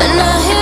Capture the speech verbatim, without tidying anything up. and I